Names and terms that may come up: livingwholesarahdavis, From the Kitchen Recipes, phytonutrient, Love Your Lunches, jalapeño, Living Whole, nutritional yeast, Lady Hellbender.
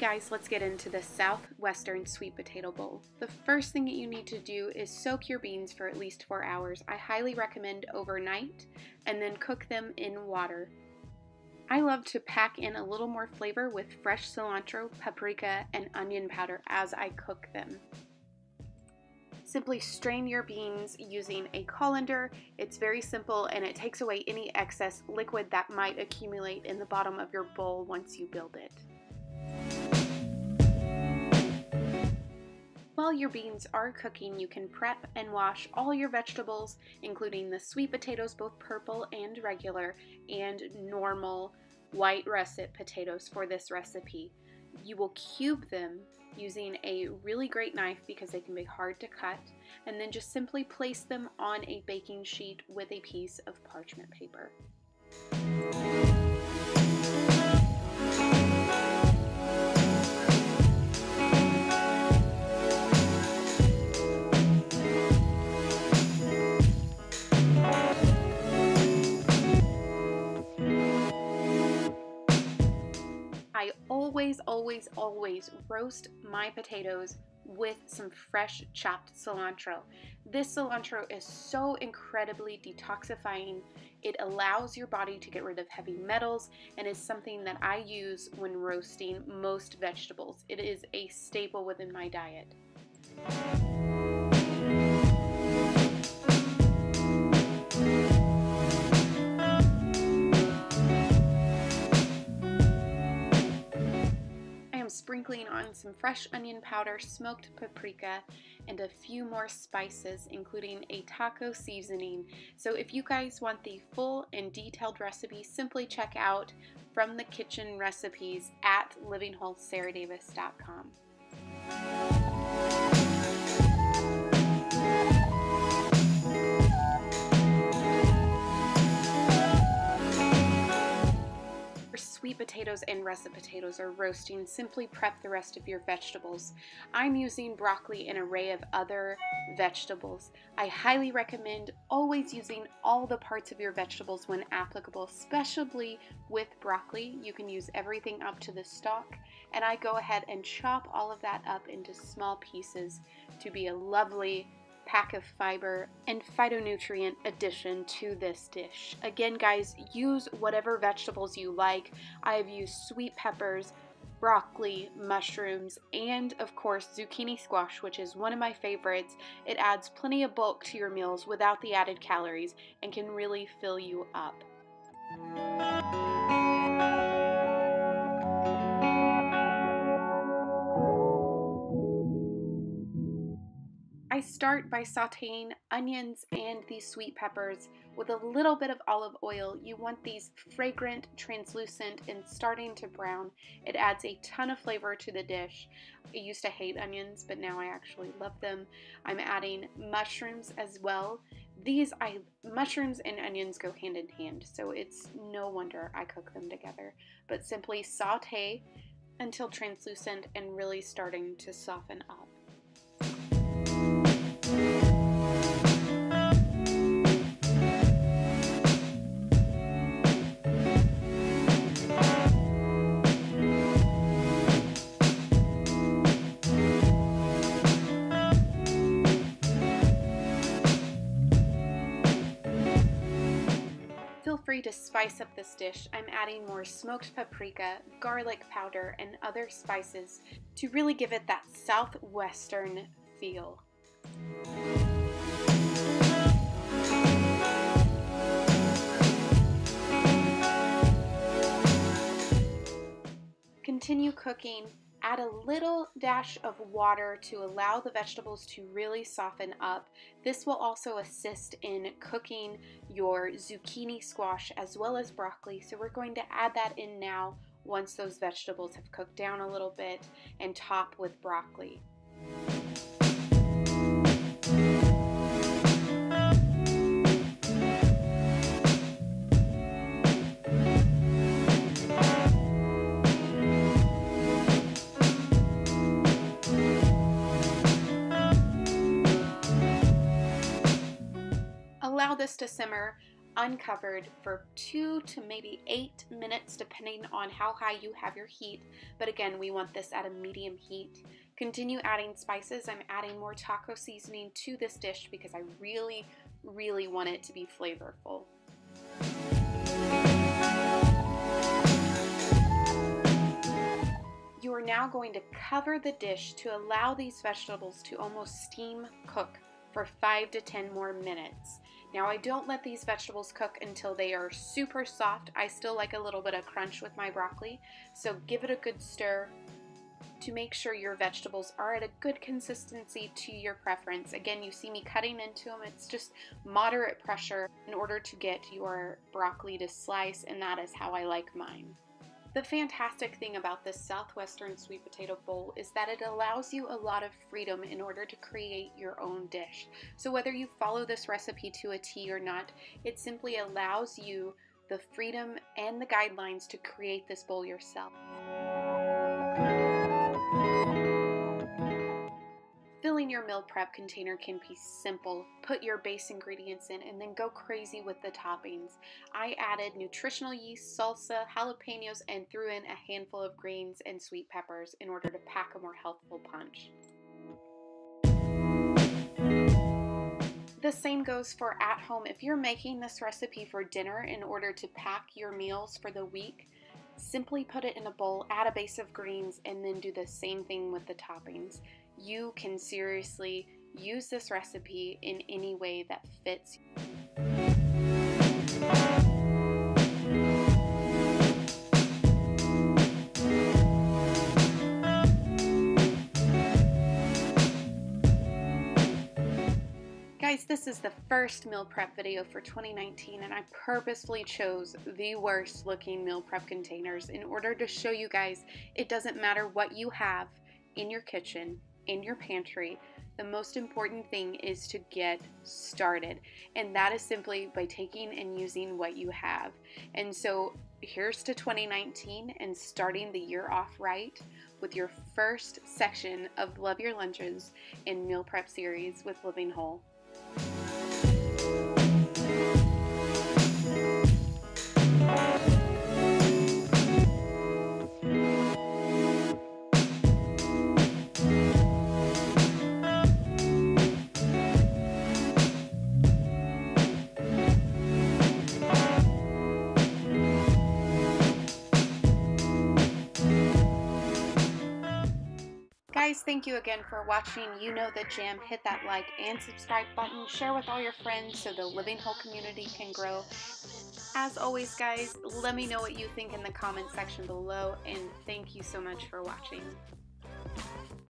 guys, let's get into the Southwestern sweet potato bowl. The first thing that you need to do is soak your beans for at least 4 hours. I highly recommend overnight, and then cook them in water. I love to pack in a little more flavor with fresh cilantro, paprika, and onion powder as I cook them. Simply strain your beans using a colander. It's very simple and it takes away any excess liquid that might accumulate in the bottom of your bowl once you build it. While your beans are cooking, you can prep and wash all your vegetables, including the sweet potatoes, both purple and regular, and normal white russet potatoes for this recipe. You will cube them using a really great knife because they can be hard to cut, and then just simply place them on a baking sheet with a piece of parchment paper. I always roast my potatoes with some fresh chopped cilantro. This cilantro is so incredibly detoxifying. It allows your body to get rid of heavy metals and is something that I use when roasting most vegetables. It is a staple within my diet. Sprinkling on some fresh onion powder, smoked paprika, and a few more spices, including a taco seasoning. So if you guys want the full and detailed recipe, simply check out From the Kitchen Recipes at livingwholesarahdavis.com. Sweet potatoes and russet potatoes are roasting. Simply prep the rest of your vegetables. I'm using broccoli and an array of other vegetables. I highly recommend always using all the parts of your vegetables when applicable, especially with broccoli. You can use everything up to the stalk, and I go ahead and chop all of that up into small pieces to be a lovely pack of fiber and phytonutrient addition to this dish. Again, guys, use whatever vegetables you like. I have used sweet peppers, broccoli, mushrooms, and of course zucchini squash, which is one of my favorites. It adds plenty of bulk to your meals without the added calories and can really fill you up. I start by sauteing onions and these sweet peppers with a little bit of olive oil. You want these fragrant, translucent, and starting to brown. It adds a ton of flavor to the dish. I used to hate onions, but now I actually love them. I'm adding mushrooms as well. Mushrooms and onions go hand in hand, so it's no wonder I cook them together. But simply saute until translucent and really starting to soften up. To spice up this dish, I'm adding more smoked paprika, garlic powder, and other spices to really give it that Southwestern feel. Continue cooking. Add a little dash of water to allow the vegetables to really soften up. This will also assist in cooking your zucchini squash as well as broccoli. So we're going to add that in now once those vegetables have cooked down a little bit, and top with broccoli. Allow this to simmer uncovered for 2 to maybe 8 minutes, depending on how high you have your heat. But again, we want this at a medium heat. Continue adding spices. I'm adding more taco seasoning to this dish because I really, really want it to be flavorful. You are now going to cover the dish to allow these vegetables to almost steam cook for 5 to 10 more minutes. Now, I don't let these vegetables cook until they are super soft. I still like a little bit of crunch with my broccoli, so give it a good stir to make sure your vegetables are at a good consistency to your preference. Again, you see me cutting into them. It's just moderate pressure in order to get your broccoli to slice, and that is how I like mine. The fantastic thing about this Southwestern sweet potato bowl is that it allows you a lot of freedom in order to create your own dish. So whether you follow this recipe to a T or not, it simply allows you the freedom and the guidelines to create this bowl yourself. Filling your meal prep container can be simple. Put your base ingredients in and then go crazy with the toppings. I added nutritional yeast, salsa, jalapenos, and threw in a handful of greens and sweet peppers in order to pack a more healthful punch. The same goes for at home. If you're making this recipe for dinner in order to pack your meals for the week, simply put it in a bowl, add a base of greens, and then do the same thing with the toppings. You can seriously use this recipe in any way that fits. Guys, this is the first meal prep video for 2019, and I purposefully chose the worst looking meal prep containers in order to show you guys it doesn't matter what you have in your kitchen, in your pantry. The most important thing is to get started, and that is simply by taking and using what you have. And so here's to 2019 and starting the year off right with your first section of Love Your Lunches and meal prep series with Living Whole. Guys, thank you again for watching. You know the jam. Hit that like and subscribe button. Share with all your friends so the Living Whole community can grow. As always, guys, let me know what you think in the comment section below, and thank you so much for watching.